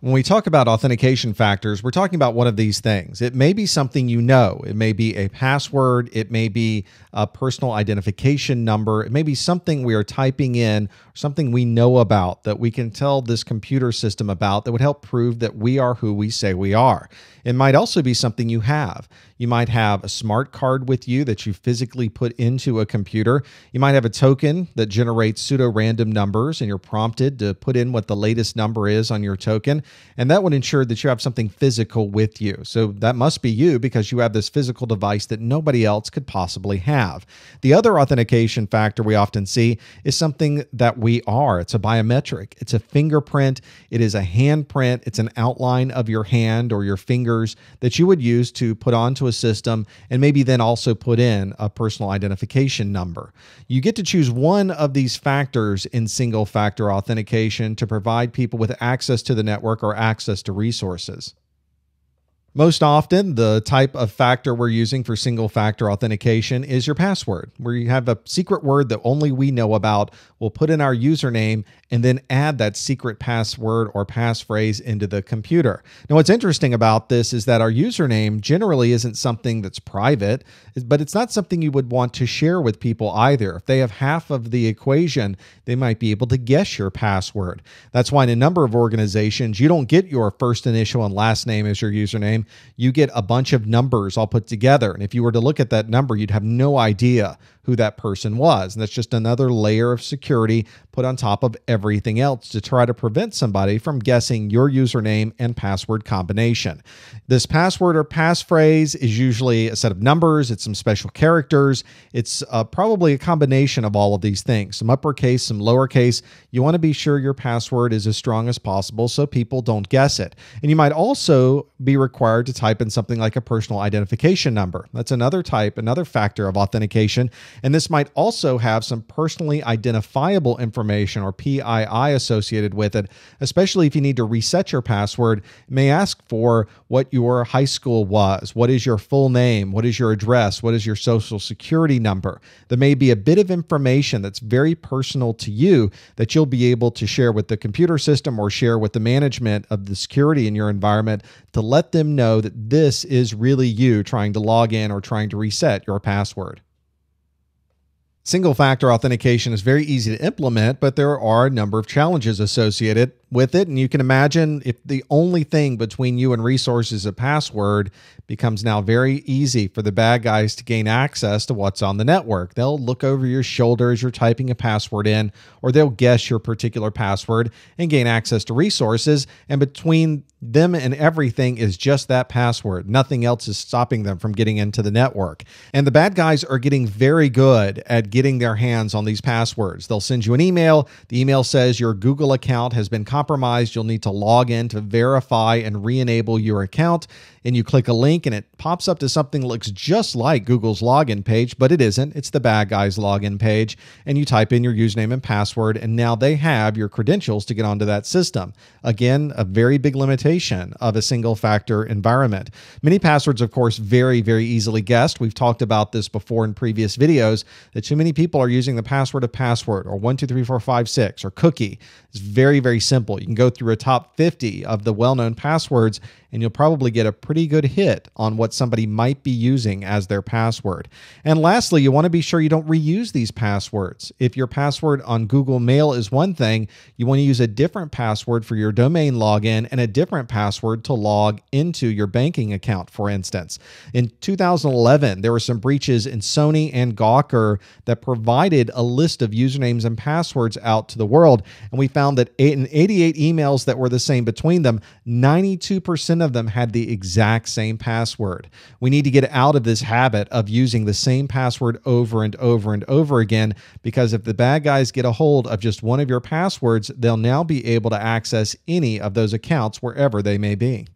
When we talk about authentication factors, we're talking about one of these things. It may be something you know. It may be a password. It may be a personal identification number. It may be something we are typing in, something we know about that we can tell this computer system about that would help prove that we are who we say we are. It might also be something you have. You might have a smart card with you that you physically put into a computer. You might have a token that generates pseudo-random numbers and you're prompted to put in what the latest number is on your token. And that would ensure that you have something physical with you. So that must be you because you have this physical device that nobody else could possibly have. The other authentication factor we often see is something that we are. It's a biometric. It's a fingerprint. It is a handprint. It's an outline of your hand or your fingers that you would use to put onto a system and maybe then also put in a personal identification number. You get to choose one of these factors in single-factor authentication to provide people with access to the network or access to resources. Most often, the type of factor we're using for single-factor authentication is your password, where you have a secret word that only we know about. We'll put in our username and then add that secret password or passphrase into the computer. Now, what's interesting about this is that our username generally isn't something that's private, but it's not something you would want to share with people either. If they have half of the equation, they might be able to guess your password. That's why in a number of organizations, you don't get your first initial and last name as your username. You get a bunch of numbers all put together. And if you were to look at that number, you'd have no idea who that person was. And that's just another layer of security put on top of everything else to try to prevent somebody from guessing your username and password combination. This password or passphrase is usually a set of numbers. It's some special characters. It's probably a combination of all of these things, some uppercase, some lowercase. You want to be sure your password is as strong as possible so people don't guess it. And you might also be required to type in something like a personal identification number. That's another type, another factor of authentication. And this might also have some personally identifiable information or PII associated with it, especially if you need to reset your password. It may ask for what your high school was, what is your full name, what is your address, what is your social security number. There may be a bit of information that's very personal to you that you'll be able to share with the computer system or share with the management of the security in your environment to let them know that this is really you trying to log in or trying to reset your password. Single-factor authentication is very easy to implement, but there are a number of challenges associated with it. And you can imagine if the only thing between you and resources is a password, becomes now very easy for the bad guys to gain access to what's on the network. They'll look over your shoulder as you're typing a password in, or they'll guess your particular password and gain access to resources. And between them and everything is just that password. Nothing else is stopping them from getting into the network. And the bad guys are getting very good at getting their hands on these passwords. They'll send you an email. The email says your Google account has been compromised. You'll need to log in to verify and re-enable your account. And you click a link and it pops up to something that looks just like Google's login page, but it isn't. It's the bad guy's login page. And you type in your username and password, and now they have your credentials to get onto that system. Again, a very big limitation of a single-factor environment. Many passwords, of course, very, very easily guessed. We've talked about this before in previous videos, that too many people are using the password of password or 123456 or cookie. It's very, very simple. You can go through a top 50 of the well-known passwords and you'll probably get a pretty good hit on what somebody might be using as their password. And lastly, you want to be sure you don't reuse these passwords. If your password on Google Mail is one thing, you want to use a different password for your domain login and a different password to log into your banking account, for instance. In 2011, there were some breaches in Sony and Gawker that provided a list of usernames and passwords out to the world. And we found that in 88 emails that were the same between them, 92% of them had the exact same password. We need to get out of this habit of using the same password over and over and over again, because if the bad guys get a hold of just one of your passwords, they'll now be able to access any of those accounts wherever they may be.